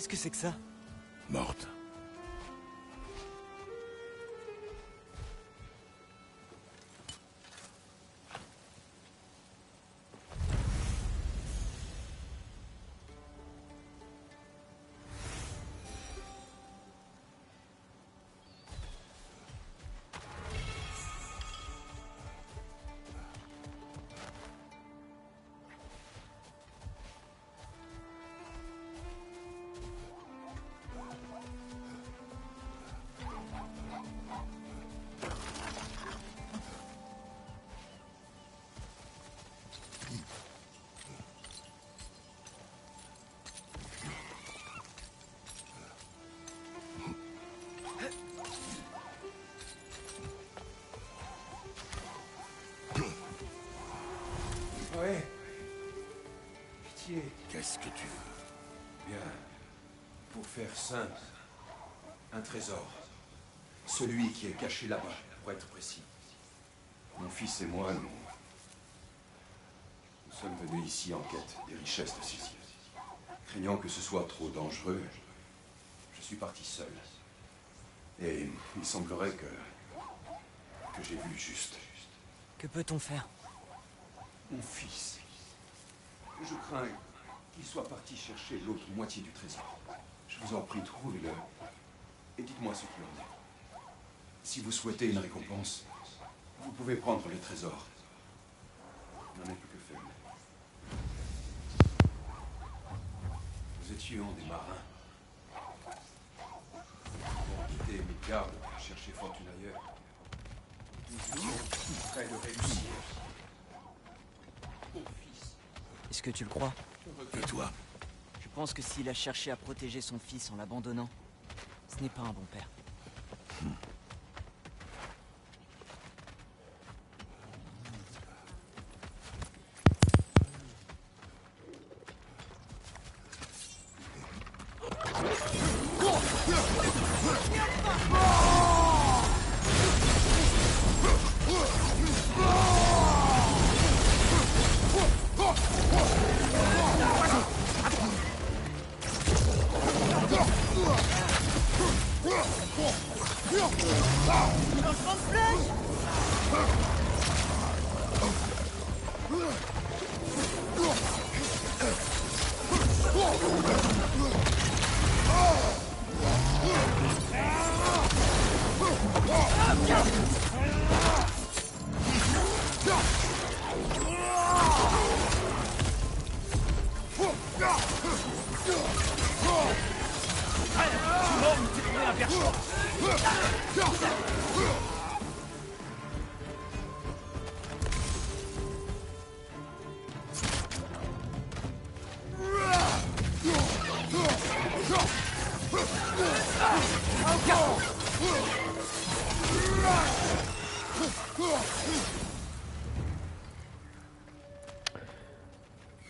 Qu'est-ce que c'est que ça? Morte. Qu'est-ce que tu veux? Bien, pour faire simple, un trésor. Celui qui est caché là-bas, pour être précis. Mon fils et moi, nous sommes venus ici en quête des richesses de Susie. Craignant que ce soit trop dangereux, je suis parti seul. Et il semblerait que j'ai vu juste. Que peut-on faire? Mon fils... Je crains qu'il soit parti chercher l'autre moitié du trésor. Je vous en prie, trouvez-le et dites-moi ce qu'il en est. Si vous souhaitez une récompense, vous pouvez prendre le trésor. Il n'en est plus que faible. Nous étions des marins. Nous avons quitté Midgard pour chercher fortune ailleurs. Nous étions tout près de réussir. Oh. Est-ce que tu le crois? Toi. Je pense que s'il a cherché à protéger son fils en l'abandonnant, ce n'est pas un bon père.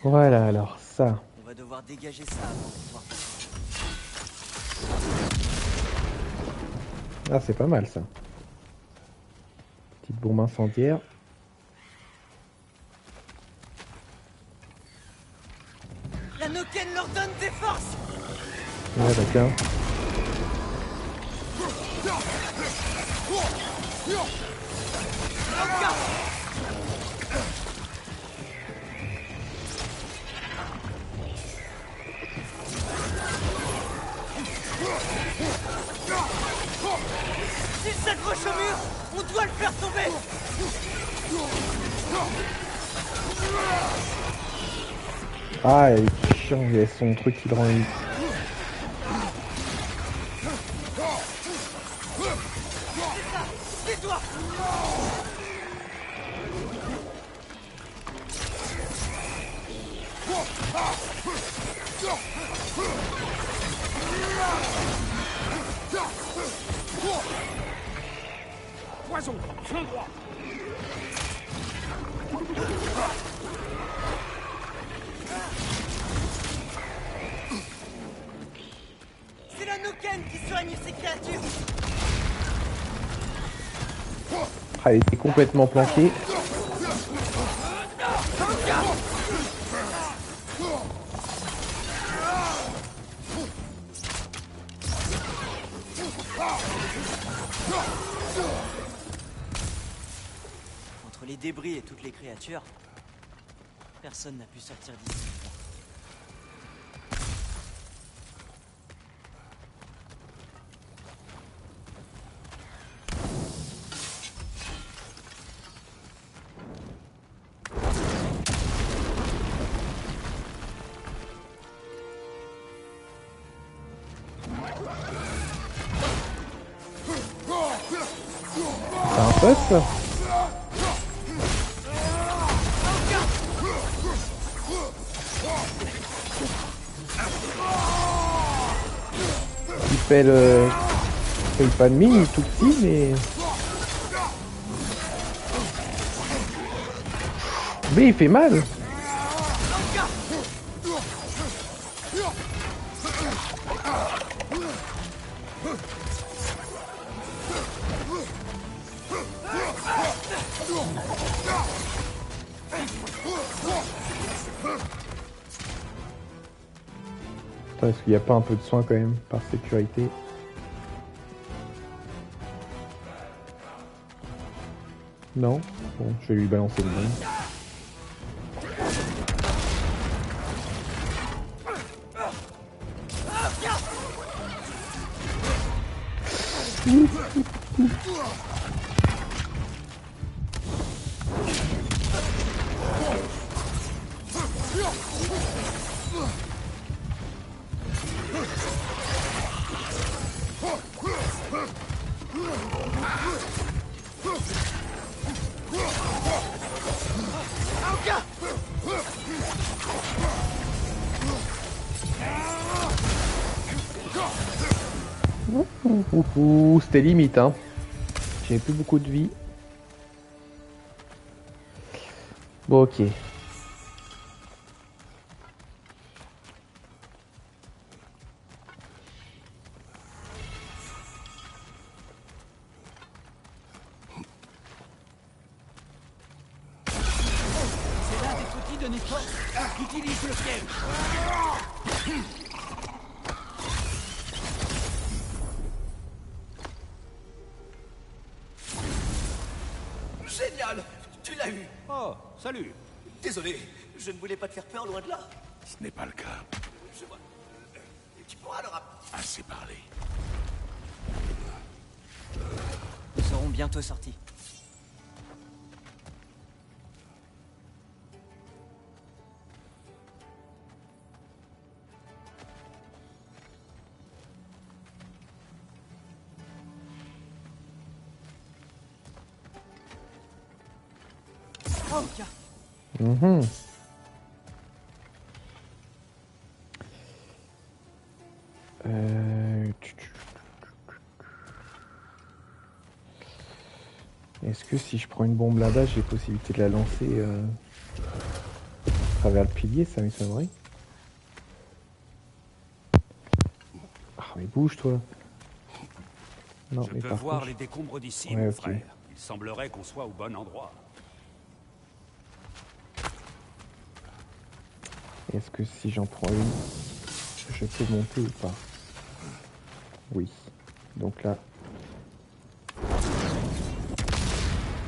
Voilà, alors ça. On va devoir dégager ça avant. Ah, c'est pas mal ça. Petite bombe incendiaire. La Nokaine leur donne des forces. Ouais, d'accord. S'il s'accroche au mur, on doit le faire tomber. Ah, il est chiant, il y a son truc qui le rend vite. C'est toi. Poison, flanc droit. C'est la Nokaine qui soigne ces créatures. Ah, il était complètement planqué. les débris et toutes les créatures, personne n'a pu sortir d'ici. Il fait le pas de mine, il est tout petit, mais il fait mal. Est-ce qu'il n'y a pas un peu de soin quand même, par sécurité? Non? Bon, je vais lui balancer le ballon. C'était limite, hein. J'avais plus beaucoup de vie. Bon, ok. Est-ce que si je prends une bombe là-bas, j'ai possibilité de la lancer à travers le pilier? Ça m'étonnerait. Ah, mais bouge, toi. Non, je mais peux par voir contre... les décombres d'ici, ouais, mon frère. Okay. Il semblerait qu'on soit au bon endroit. Est-ce que si j'en prends une, je peux monter ou pas? Oui. Donc là...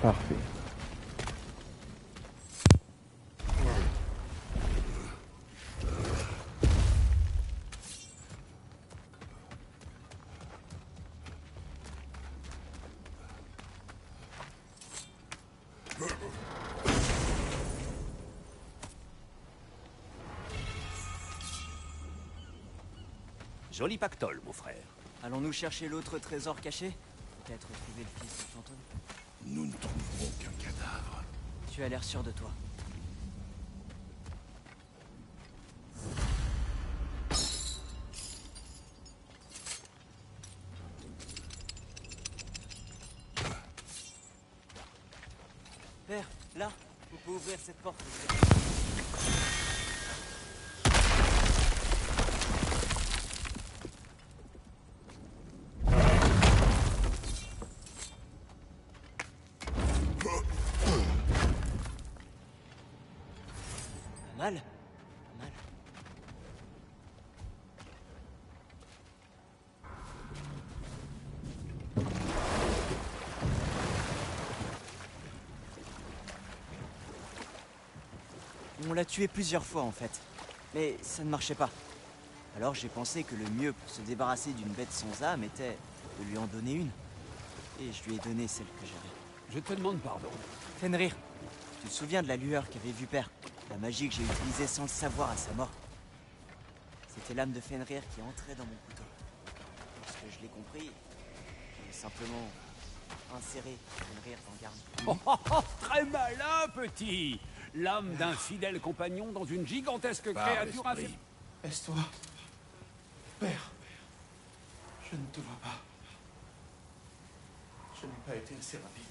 Parfait. Joli pactole, mon frère. Allons-nous chercher l'autre trésor caché? Peut-être trouver le fils du fantôme. Nous ne trouverons qu'un cadavre. Tu as l'air sûr de toi. Père, là, vous pouvez ouvrir cette porte. On l'a tué plusieurs fois en fait, mais ça ne marchait pas. Alors j'ai pensé que le mieux pour se débarrasser d'une bête sans âme était de lui en donner une. Et je lui ai donné celle que j'avais. Je te demande pardon. Fenrir, tu te souviens de la lueur qu'avait vue Père? La magie que j'ai utilisée sans le savoir à sa mort. C'était l'âme de Fenrir qui entrait dans mon couteau. Lorsque je l'ai compris, j'ai simplement inséré Fenrir dans Garm. Oh, très malin, petit! L'âme d'un fidèle compagnon dans une gigantesque créature infernale. Laisse-toi. Père, je ne te vois pas. Je n'ai pas été assez rapide.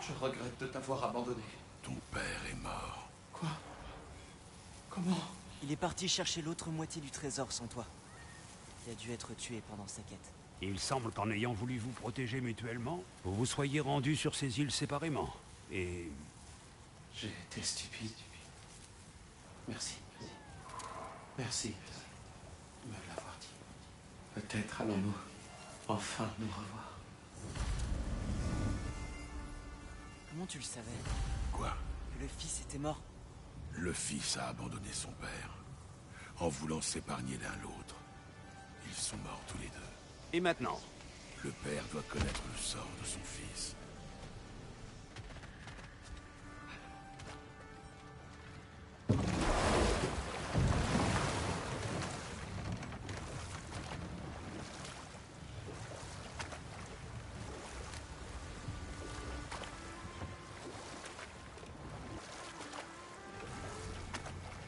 Je regrette de t'avoir abandonné. Ton père est mort. Quoi? Comment? Il est parti chercher l'autre moitié du trésor sans toi. Il a dû être tué pendant sa quête. Il semble qu'en ayant voulu vous protéger mutuellement, vous vous soyez rendus sur ces îles séparément. Et... j'ai été stupide. Merci. Merci de me l'avoir dit. Peut-être allons-nous enfin nous revoir. Comment tu le savais? Quoi? Que le fils était mort? Le fils a abandonné son père, en voulant s'épargner l'un l'autre. Ils sont morts tous les deux. Et maintenant? Le père doit connaître le sort de son fils.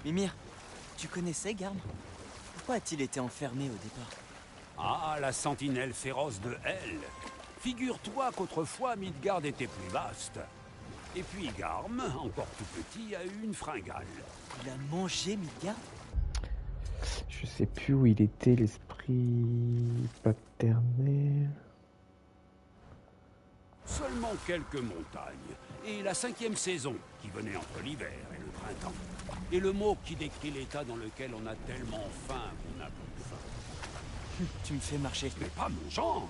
Mimir, tu connaissais Garm? Pourquoi a-t-il été enfermé au départ? Ah, la sentinelle féroce de Hel! Figure-toi qu'autrefois Midgard était plus vaste. Et puis Garm, encore tout petit, a eu une fringale. Il a mangé Midgard? Je sais plus où il était, l'esprit paternel... Seulement quelques montagnes, et la 5e saison, qui venait entre l'hiver et le printemps. Et le mot qui décrit l'état dans lequel on a tellement faim qu'on n'a plus faim. Tu me fais marcher. Mais pas mon genre!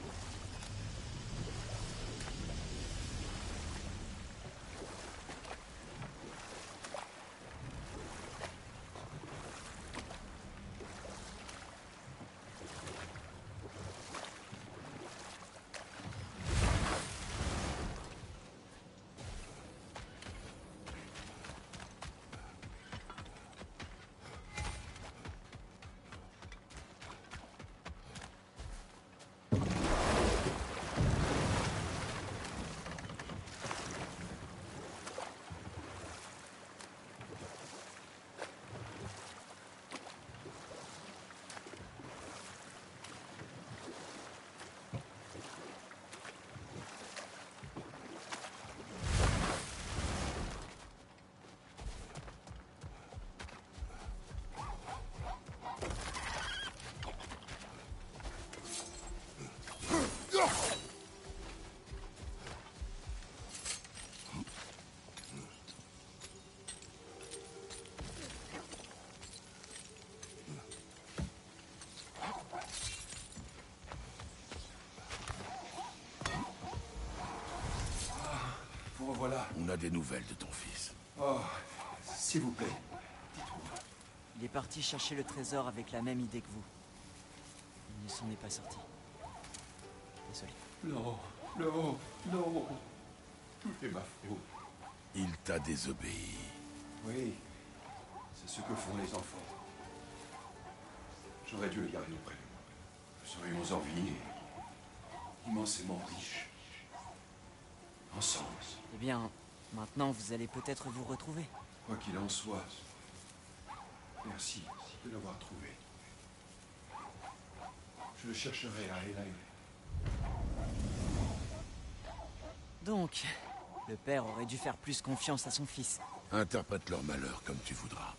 Voilà. On a des nouvelles de ton fils. Oh, s'il vous plaît, dites-moi. Il est parti chercher le trésor avec la même idée que vous. Il ne s'en est pas sorti. Désolé. Non. Tout est ma faute. Il t'a désobéi. Oui, c'est ce que font les enfants. J'aurais dû le garder auprès de moi. Nous serions en vie, immensément riches. Ensemble. Eh bien, maintenant, vous allez peut-être vous retrouver. Quoi qu'il en soit, merci de l'avoir trouvé. Je le chercherai à Elaine. Donc, le père aurait dû faire plus confiance à son fils. Interprète leur malheur comme tu voudras.